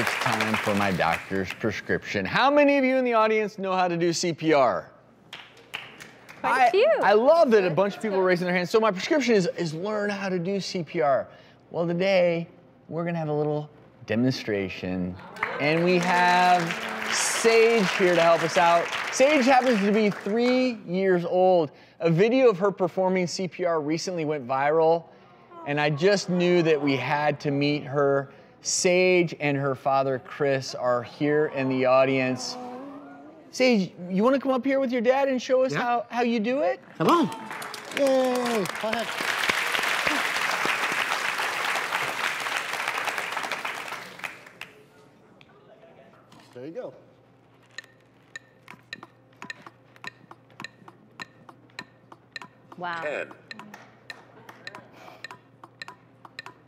it's time for my doctor's prescription. How many of you in the audience know how to do CPR? Quite a few. I love that a bunch of people are raising their hands. So my prescription is learn how to do CPR. Well, today we're gonna have a little demonstration, and we have Saige here to help us out. Saige happens to be 3 years old. A video of her performing CPR recently went viral, and I just knew that we had to meet her. Saige and her father, Chris, are here in the audience. Saige, you wanna come up here with your dad and show us how you do it? Come on. Yay, go ahead. There you go. Wow. Good.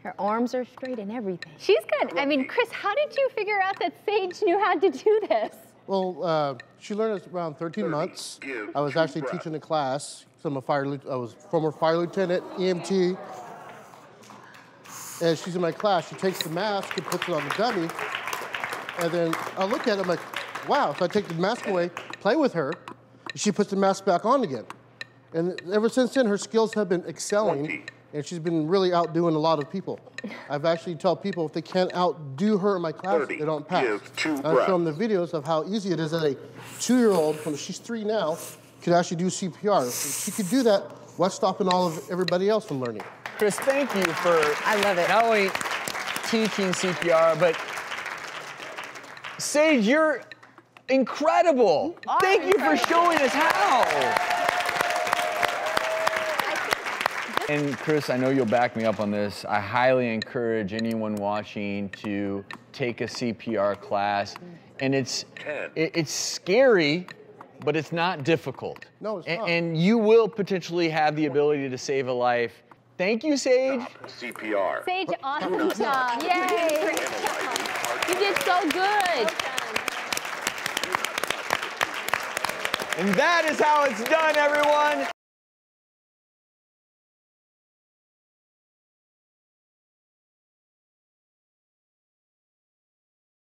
Her arms are straight and everything. She's good. I mean, Chris, how did you figure out that Saige knew how to do this? Well, she learned at around 13 months. I was actually teaching a class. So I was a former fire lieutenant, EMT. And she's in my class. She takes the mask and puts it on the dummy. And then I look at it, I'm like, wow. So I take the mask away, play with her. She puts the mask back on again. And ever since then, her skills have been excelling. And she's been really outdoing a lot of people. I've actually told people if they can't outdo her in my class, they don't pass. I've shown the videos of how easy it is that a 2-year-old, when she's 3 now, could actually do CPR. If she could do that, what's stopping all of everybody else from learning? Chris, thank you for not only teaching CPR, but Saige, you're incredible. You thank you for showing us how. And Chris, I know you'll back me up on this. I highly encourage anyone watching to take a CPR class. And it's scary, but it's not difficult. No, it's not. And you will potentially have the ability to save a life. Thank you, Saige. CPR. Saige, awesome job. Yay. You did so good. And that is how it's done, everyone.